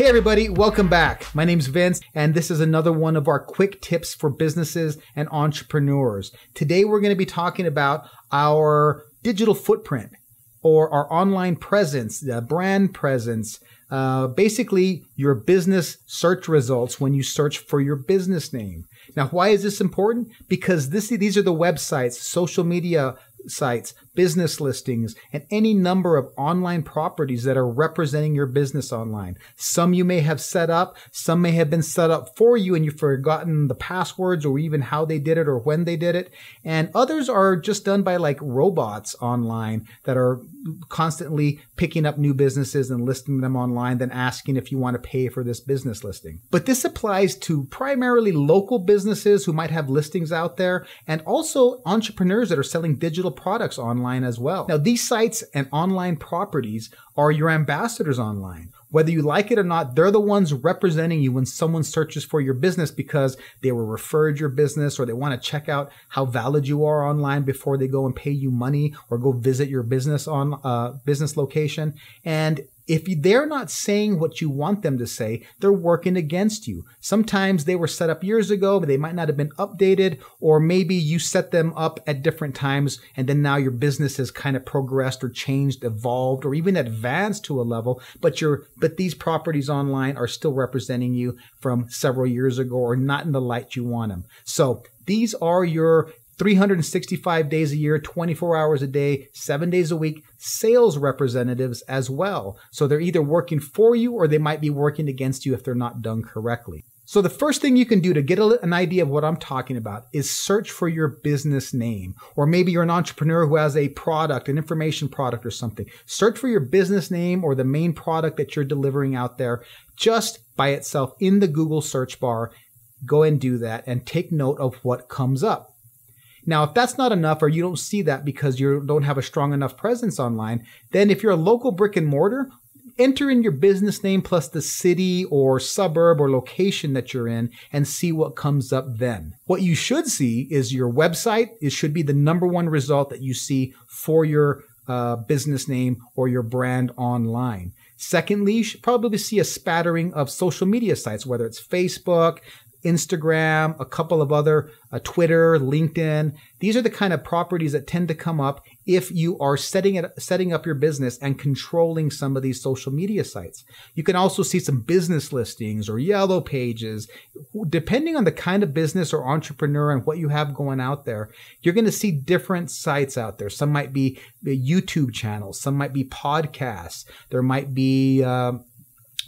Hey everybody, welcome back. My name's Vince, and this is another one of our quick tips for businesses and entrepreneurs. Today we're going to be talking about our digital footprint or our online presence, the brand presence, basically your business search results when you search for your business name. Now, why is this important? Because these are the websites, social media sites, business listings, and any number of online properties that are representing your business online. Some you may have set up, some may have been set up for you and you've forgotten the passwords or even how they did it or when they did it. And others are just done by like robots online that are constantly picking up new businesses and listing them online, then asking if you want to pay for this business listing. But this applies to primarily local businesses who might have listings out there and also entrepreneurs that are selling digital products online as well. Now, these sites and online properties are your ambassadors online. Whether you like it or not, they're the ones representing you when someone searches for your business because they were referred your business or they want to check out how valid you are online before they go and pay you money or go visit your business on business location. And if they're not saying what you want them to say, they're working against you. Sometimes they were set up years ago, but they might not have been updated, or maybe you set them up at different times, and then now your business has kind of progressed or changed, evolved, or even advanced to a level, but these properties online are still representing you from several years ago or not in the light you want them. So these are your 365 days a year, 24 hours a day, 7 days a week, sales representatives as well. So they're either working for you or they might be working against you if they're not done correctly. So the first thing you can do to get an idea of what I'm talking about is search for your business name. Or maybe you're an entrepreneur who has a product, an information product or something. Search for your business name or the main product that you're delivering out there just by itself in the Google search bar. Go and do that and take note of what comes up. Now, if that's not enough or you don't see that because you don't have a strong enough presence online, then if you're a local brick and mortar, enter in your business name plus the city or suburb or location that you're in and see what comes up then. What you should see is your website. It should be the number one result that you see for your business name or your brand online. Secondly, you should probably see a spattering of social media sites, whether it's Facebook, Instagram, a couple of other, Twitter, LinkedIn. These are the kind of properties that tend to come up if you are setting up your business and controlling some of these social media sites. You can also see some business listings or yellow pages. Depending on the kind of business or entrepreneur and what you have going out there, you're going to see different sites out there. Some might be YouTube channels. Some might be podcasts. There might be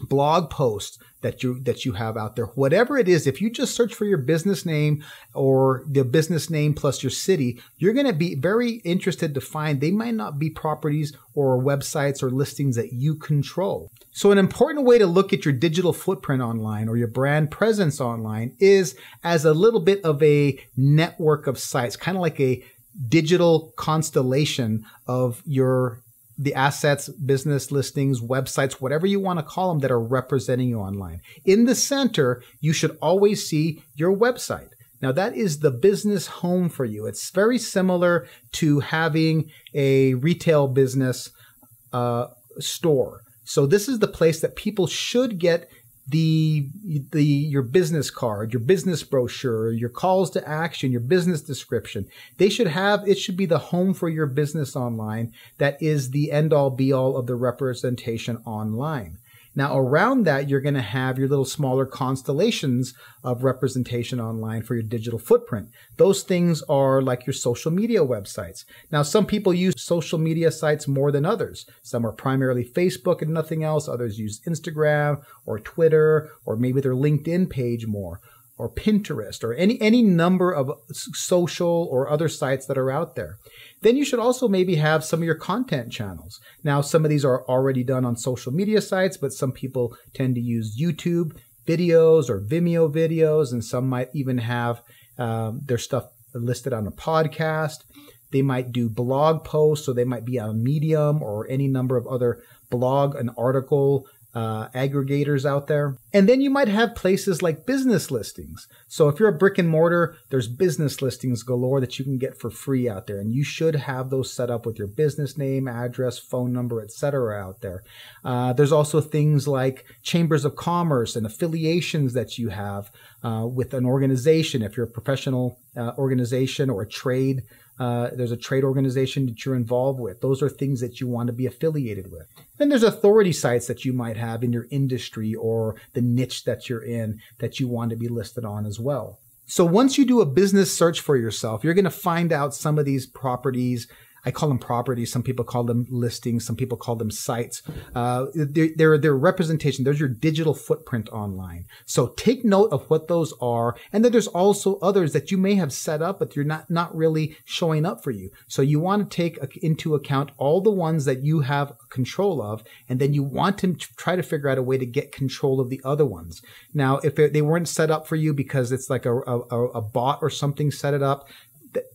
blog posts that you have out there. Whatever it is, if you just search for your business name or the business name plus your city, you're going to be very interested to find they might not be properties or websites or listings that you control. So an important way to look at your digital footprint online or your brand presence online is as a little bit of a network of sites, kind of like a digital constellation of your the assets, business listings, websites, whatever you want to call them that are representing you online. In the center, you should always see your website. Now, that is the business home for you. It's very similar to having a retail business store. So this is the place that people should get your business card, your business brochure, your calls to action, your business description. It should be the home for your business online. That is the end all be all of the representation online. Now, around that, you're going to have your little smaller constellations of representation online for your digital footprint. Those things are like your social media websites. Now, some people use social media sites more than others. Some are primarily Facebook and nothing else. Others use Instagram or Twitter, or maybe their LinkedIn page more, or Pinterest, or any number of social or other sites that are out there. Then you should also maybe have some of your content channels. Now, some of these are already done on social media sites, but some people tend to use YouTube videos or Vimeo videos, and some might even have their stuff listed on a podcast. They might do blog posts, so they might be on Medium or any number of other blog and article aggregators out there. And then you might have places like business listings. So if you're a brick and mortar, there's business listings galore that you can get for free out there. And you should have those set up with your business name, address, phone number, etc. out there. There's also things like chambers of commerce and affiliations that you have with an organization. If you're a professional organization or a trade, there's a trade organization that you're involved with. Those are things that you want to be affiliated with. Then there's authority sites that you might have in your industry or the niche that you're in that you want to be listed on as well. So once you do a business search for yourself, you're going to find out some of these properties. I call them properties. Some people call them listings. Some people call them sites. They're representation. There's your digital footprint online. So take note of what those are. And then there's also others that you may have set up, but you're not really showing up for you. So you want to take into account all the ones that you have control of, and then you want to try to figure out a way to get control of the other ones. Now, if they weren't set up for you because it's like a bot or something set it up,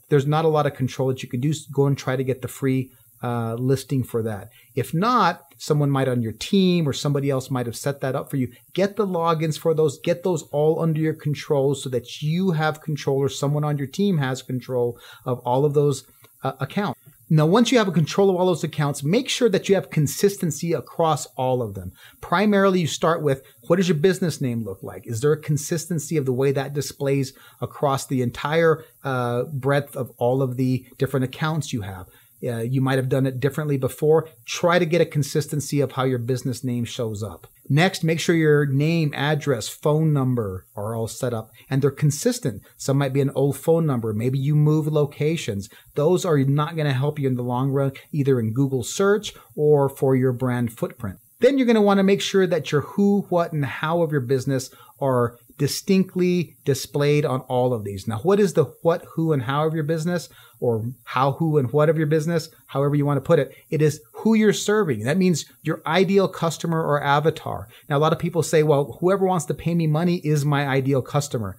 there's not a lot of control that you can do. Go and try to get the free listing for that. If not, someone might on your team or somebody else might have set that up for you. Get the logins for those. Get those all under your control so that you have control or someone on your team has control of all of those accounts. Now, once you have control of all those accounts, make sure that you have consistency across all of them. Primarily, you start with, what does your business name look like? Is there a consistency of the way that displays across the entire breadth of all of the different accounts you have? You might have done it differently before. Try to get a consistency of how your business name shows up. Next, make sure your name, address, phone number are all set up and they're consistent. Some might be an old phone number. Maybe you move locations. Those are not going to help you in the long run, either in Google search or for your brand footprint. Then you're going to want to make sure that your who, what, and how of your business are distinctly displayed on all of these. Now, what is the what, who, and how of your business, or how, who, and what of your business, however you want to put it? It is who you're serving. That means your ideal customer or avatar. Now, a lot of people say, well, whoever wants to pay me money is my ideal customer.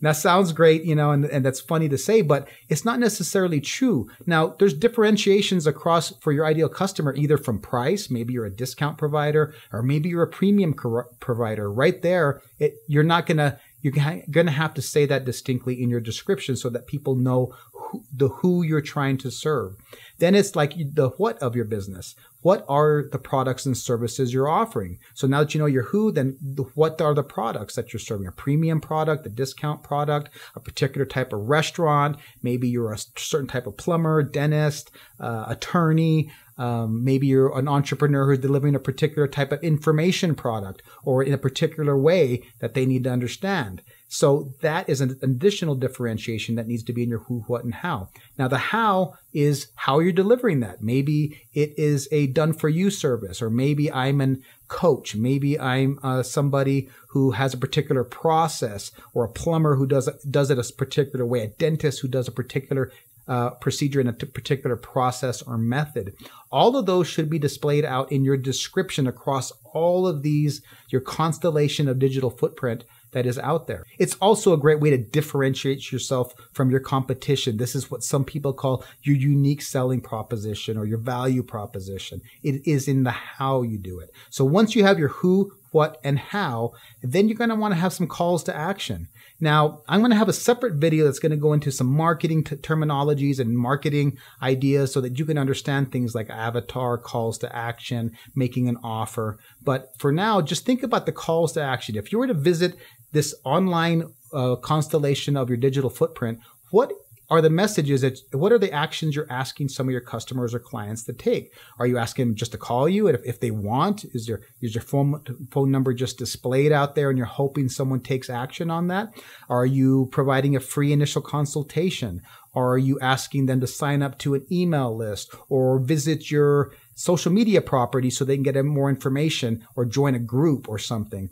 That sounds great, you know, and that's funny to say, but it's not necessarily true. Now, there's differentiations across for your ideal customer, either from price, maybe you're a discount provider, or maybe you're a premium provider. Right there, you're going to have to say that distinctly in your description so that people know who you're trying to serve. Then it's like the what of your business. What are the products and services you're offering? So now that you know your who, then what are the products that you're serving? A premium product, a discount product, a particular type of restaurant. Maybe you're a certain type of plumber, dentist, attorney. Maybe you're an entrepreneur who's delivering a particular type of information product or in a particular way that they need to understand. So that is an additional differentiation that needs to be in your who, what, and how. Now, the how is how you're delivering that. Maybe it is a done-for-you service, or maybe I'm a coach. Maybe I'm somebody who has a particular process, or a plumber who does it a particular way, a dentist who does a particular procedure in a particular process or method. All of those should be displayed out in your description across all of these, your constellation of digital footprint that is out there. It's also a great way to differentiate yourself from your competition. This is what some people call your unique selling proposition or your value proposition. It is in the how you do it. So once you have your who, what, and how, then you're going to want to have some calls to action. Now, I'm going to have a separate video that's going to go into some marketing terminologies and marketing ideas so that you can understand things like avatar, calls to action, making an offer. But for now, just think about the calls to action. If you were to visit this online constellation of your digital footprint, what are the messages that, what are the actions you're asking some of your customers or clients to take? Are you asking them just to call you? And if they want, is your phone number just displayed out there and you're hoping someone takes action on that? Are you providing a free initial consultation? Are you asking them to sign up to an email list or visit your social media property so they can get more information or join a group or something?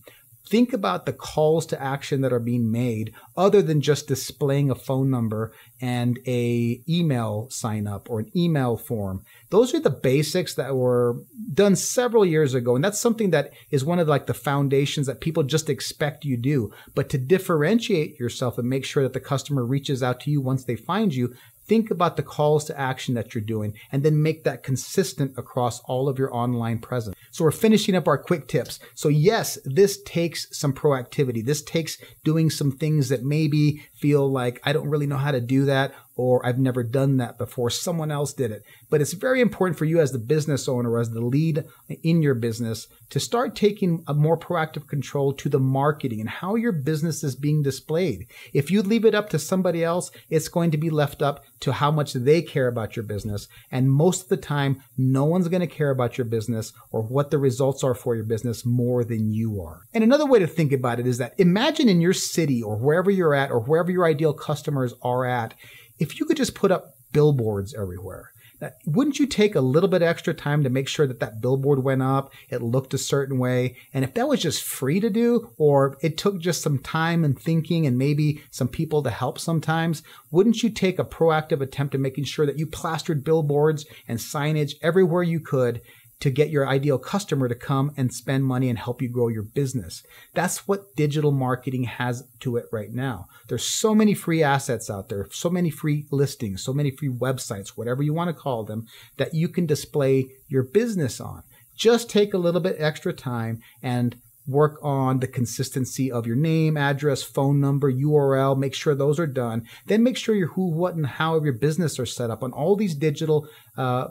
Think about the calls to action that are being made other than just displaying a phone number and an email sign up or an email form. Those are the basics that were done several years ago. And that's something that is one of like the foundations that people just expect you do. But to differentiate yourself and make sure that the customer reaches out to you once they find you, Think about the calls to action that you're doing and then make that consistent across all of your online presence. So we're finishing up our quick tips. So yes, this takes some proactivity. This takes doing some things that maybe feel like I don't really know how to do that, or I've never done that before. Someone else did it. But it's very important for you as the business owner, as the lead in your business, to start taking a more proactive control to the marketing and how your business is being displayed. If you leave it up to somebody else, it's going to be left up to how much they care about your business. And most of the time, no one's going to care about your business or what the results are for your business more than you are. And another way to think about it is that imagine in your city or wherever you're at or wherever your ideal customers are at, if you could just put up billboards everywhere. Now, wouldn't you take a little bit extra time to make sure that that billboard went up, it looked a certain way? And if that was just free to do, or it took just some time and thinking and maybe some people to help sometimes, wouldn't you take a proactive attempt at making sure that you plastered billboards and signage everywhere you could to get your ideal customer to come and spend money and help you grow your business? That's what digital marketing has to it right now. There's so many free assets out there, so many free listings, so many free websites, whatever you want to call them, that you can display your business on. Just take a little bit extra time and work on the consistency of your name, address, phone number, URL, make sure those are done. Then make sure your who, what, and how of your business are set up on all these digital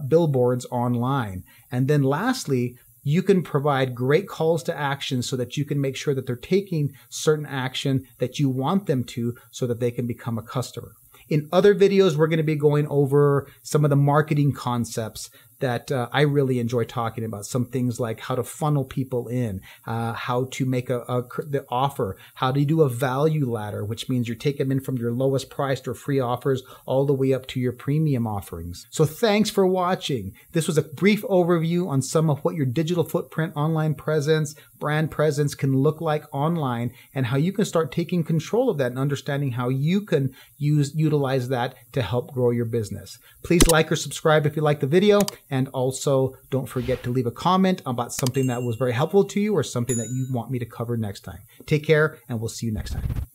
billboards online. And then lastly, you can provide great calls to action so that you can make sure that they're taking certain action that you want them to so that they can become a customer. In other videos, we're going to be going over some of the marketing concepts that I really enjoy talking about. Some things like how to funnel people in, how to make the offer, how to do a value ladder, which means you take them in from your lowest priced or free offers all the way up to your premium offerings. So thanks for watching. This was a brief overview on some of what your digital footprint, online presence, brand presence can look like online and how you can start taking control of that and understanding how you can utilize that to help grow your business. Please like or subscribe if you like the video. And also, don't forget to leave a comment about something that was very helpful to you or something that you want me to cover next time. Take care, and we'll see you next time.